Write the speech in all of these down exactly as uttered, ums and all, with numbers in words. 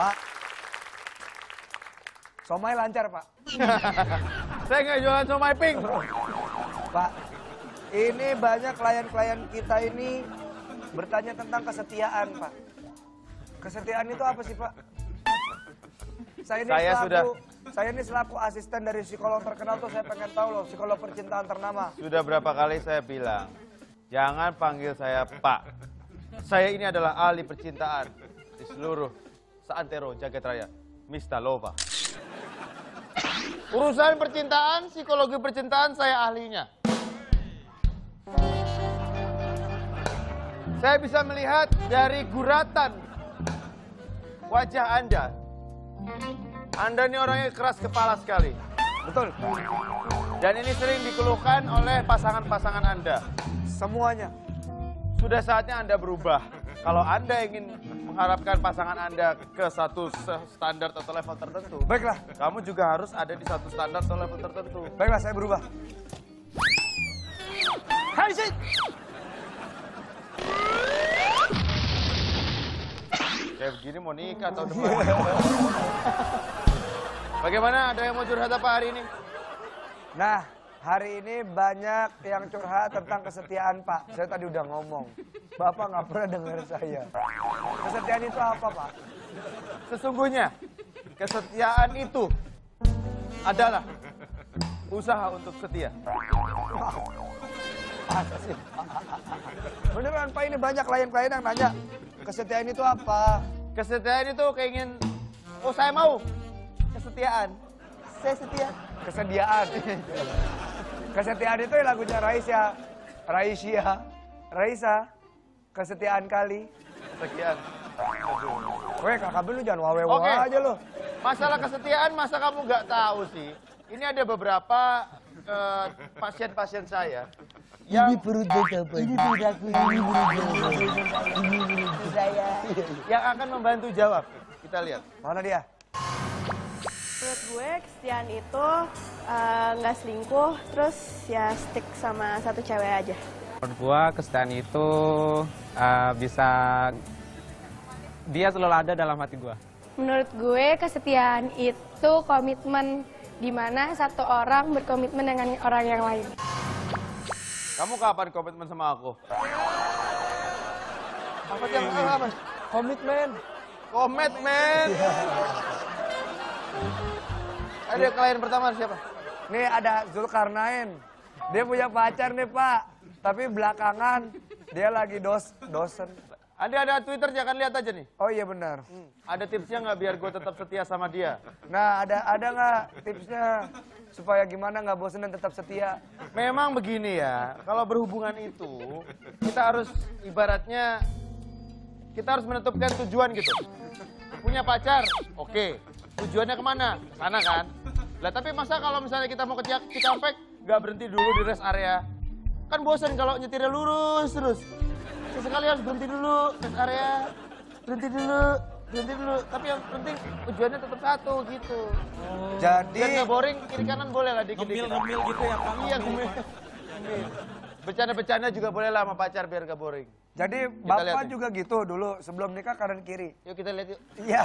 Pak, somai lancar, Pak. Saya nggak jualan somai pink. Pak, ini banyak klien-klien kita ini bertanya tentang kesetiaan, Pak. Kesetiaan itu apa sih, Pak? Saya ini saya selaku, sudah... saya ini selaku asisten dari psikolog terkenal tuh saya pengen tahu loh, psikolog percintaan ternama. Sudah berapa kali saya bilang, jangan panggil saya Pak. Saya ini adalah ahli percintaan di seluruh seantero jagat raya, Mister Lova. Urusan percintaan, psikologi percintaan saya ahlinya. Saya bisa melihat dari guratan wajah Anda. Anda ini orangnya keras kepala sekali. Betul. Dan ini sering dikeluhkan oleh pasangan-pasangan Anda. Semuanya. Sudah saatnya Anda berubah. Kalau Anda ingin mengharapkan pasangan Anda ke satu standar atau level tertentu. Baiklah. Kamu juga harus ada di satu standar atau level tertentu. Baiklah, saya berubah. Hai, sih. Kayak begini mau nikah tahun depan. Bagaimana, ada yang mau curhat apa hari ini? Nah, hari ini banyak yang curhat tentang kesetiaan, Pak. Saya tadi udah ngomong. Bapak nggak pernah dengar saya. Kesetiaan itu apa, Pak? Sesungguhnya, kesetiaan itu adalah usaha untuk setia. Beneran, Pak, ini banyak klien-klien yang nanya, kesetiaan itu apa? Kesetiaan itu keingin, oh saya mau. Kesetiaan. Saya setia. Kesediaan. Kesetiaan itu lagunya Raisya. Raisya. Raisa. Kesetiaan kali. Sekian. Weh, kakak lu jangan wawewa okay. aja lo. Masalah kesetiaan masa kamu nggak tahu sih? Ini ada beberapa pasien-pasien uh, saya. Yang... Ini perut saya, ini perut aku, ini perut saya, ini perut saya. Yang akan membantu jawab. Kita lihat. Mana dia? Menurut gue, kesetiaan itu nggak uh, selingkuh, terus ya stick sama satu cewek aja. Menurut gue, kesetiaan itu uh, bisa, dia selalu ada dalam hati gue. Menurut gue, kesetiaan itu komitmen, di mana satu orang berkomitmen dengan orang yang lain. Kamu kapan komitmen sama aku? Apa yang apa? Komitmen. Komitmen. Ada klien pertama siapa? Nih ada Zulkarnain. Dia punya pacar nih, Pak. Tapi belakangan dia lagi dos dosen. Anda ada Twitter, jangan lihat aja nih. Oh iya benar. Hmm. Ada tipsnya nggak biar gue tetap setia sama dia? Nah ada ada nggak tipsnya supaya gimana nggak bosan dan tetap setia? Memang begini ya. Kalau berhubungan itu kita harus ibaratnya kita harus menetapkan tujuan gitu. Punya pacar, oke. Okay. Tujuannya kemana? Sana kan? Lah tapi masa kalau misalnya kita mau ke Cikampek, nggak berhenti dulu di rest area? Kan bosan kalau nyetirnya lurus terus. Sesekali harus berhenti dulu rest area, berhenti dulu, berhenti dulu. Tapi yang penting tujuannya tetap satu gitu. Oh. Jadi nggak boring, kiri kanan boleh lah dikit-dikit. Ngemil-ngemil gitu ya Pak? Iya ngemil. Bercanda-bercanda juga boleh lah sama pacar biar nggak boring. Jadi kita Bapak juga gitu dulu sebelum nikah kanan kiri. Yuk kita lihat yuk. Iya.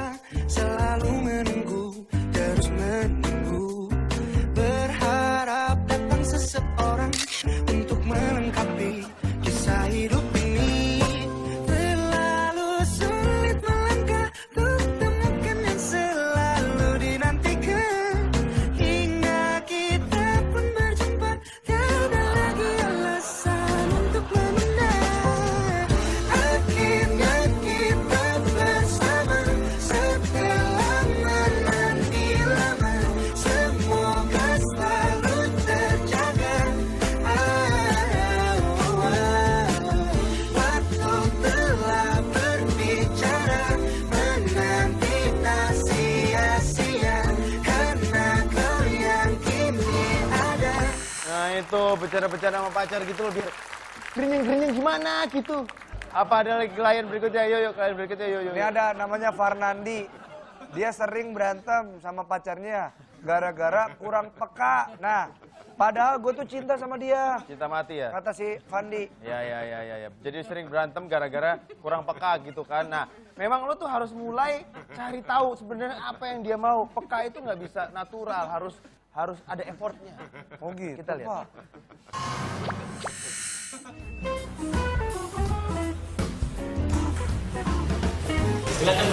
Selalu menunggu, terus menunggu, berharap datang seseorang untuk melengkapi kisah hidup ini. Terlalu sulit melangkah untuk temukan yang selalu dinantikan. Hingga kita pun berjumpa, tiada lagi alasan untuk menunda. Akhirnya kita bersama. Tuh bercanda-bercanda sama pacar gitu loh biar gerinying-gerinying gimana gitu. Apa ada lagi klien berikutnya? Yo yo klien berikutnya yo yo. Ini ada namanya Fernandi. Dia sering berantem sama pacarnya. gara-gara kurang peka. Nah, padahal gue tuh cinta sama dia. Cinta mati ya? Kata si Fandi. Ya, ya, ya, ya, ya. Jadi sering berantem gara-gara kurang peka gitu kan. Nah, memang lo tuh harus mulai cari tahu sebenarnya apa yang dia mau. Peka itu nggak bisa natural, harus harus ada effortnya. Oh gitu, kita lihat. Silakan.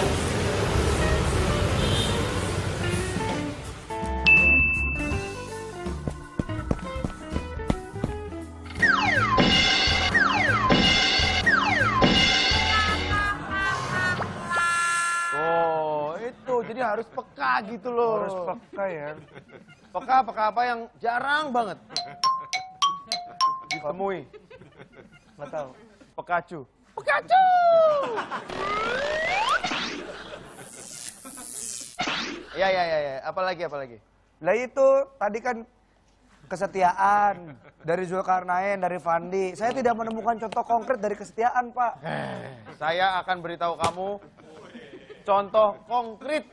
Jadi harus peka gitu loh. Harus peka ya. Peka-peka apa yang jarang banget ditemui. Nggak tahu. Pekacu. Pekacu! Ya, ya, ya, ya. Apalagi, apalagi? Lah itu tadi kan kesetiaan dari Zulkarnain, dari Fandi. Saya tidak menemukan contoh konkret dari kesetiaan, Pak. Saya akan beritahu kamu contoh konkret.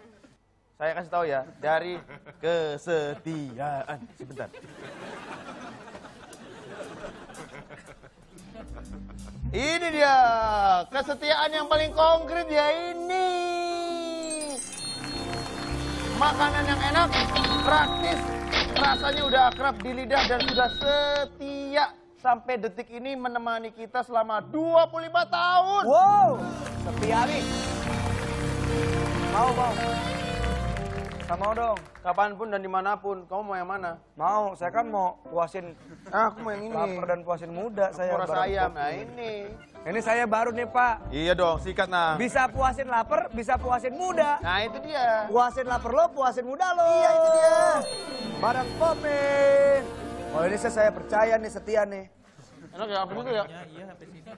Saya kasih tahu ya, dari kesetiaan. Sebentar. Ini dia, kesetiaan yang paling konkret ya ini. Makanan yang enak, praktis, rasanya udah akrab di lidah dan sudah setia. Sampai detik ini menemani kita selama dua puluh lima tahun. Wow, setia nih. Mau, mau. Gak mau dong. Kapanpun dan dimanapun. Kamu mau yang mana? Mau. Saya kan mau puasin. Ah, aku mau yang ini. Laper dan puasin muda saya. Aku rasa ayam. Nah ini. Ini saya baru nih, Pak. Iya dong, sikat nah. Bisa puasin lapar, bisa puasin muda. Nah itu dia. Puasin lapar lo, puasin muda lo. Iya itu dia. Barang Pop Mie. Oh ini saya, saya percaya nih, setia nih. Enak ya, apa itu ya? Iya, sampai sini.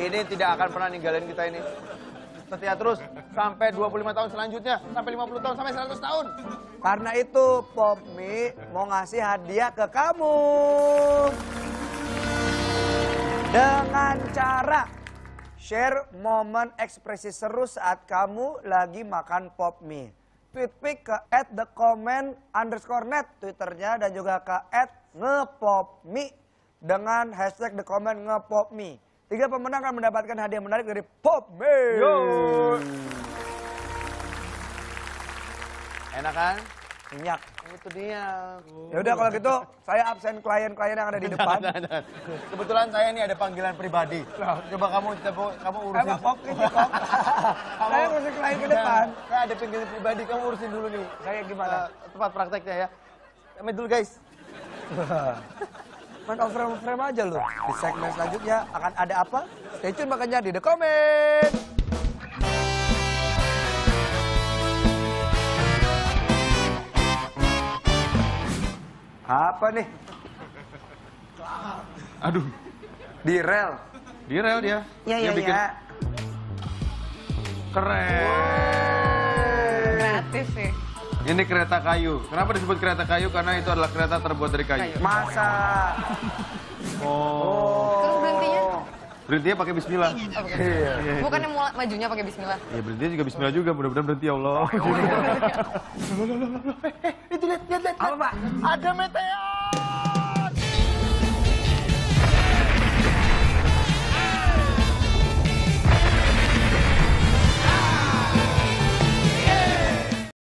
Ini tidak akan pernah ninggalin kita ini. Setia terus sampai dua puluh lima tahun selanjutnya, sampai lima puluh tahun, sampai seratus tahun. Karena itu Pop Mie mau ngasih hadiah ke kamu. Dengan cara share momen ekspresi seru saat kamu lagi makan Pop Mie. Tweet pic ke at the comment underscore net Twitternya dan juga ke at ngepopmie dengan hashtag The Comment ngepopmie. Tiga pemenang akan mendapatkan hadiah menarik dari Pop Mie. Yo. Enak kan? Minyak. Itu dia. Ya udah kalau gitu saya absen klien-klien yang ada di depan. Nah, nah, nah. Kebetulan saya ini ada panggilan pribadi. Nah, coba kamu coba kamu urusin. Pop Mie, Pop. Saya urusin klien ke depan. Saya ada panggilan pribadi, kamu urusin dulu nih. Saya gimana? Uh, tempat prakteknya ya. Kami dulu guys. Main frame-frame aja loh. Di segmen selanjutnya akan ada apa? Stay tune makanya di The Comment. Apa nih? Aduh. Di rel. Di rel dia. Iya, iya, iya. Keren. Wow. Kreatif sih. Ini kereta kayu. Kenapa disebut kereta kayu? Karena itu adalah kereta terbuat dari kayu. Masa. Oh. Terus berhentinya? Berhentinya pakai bismillah. Iya. Bukan yang majunya pakai bismillah. Iya, berhentinya juga bismillah juga. Mudah-mudahan berhenti ya Allah. Itu lihat, lihat, lihat. Apa, Pak? Ada meteor.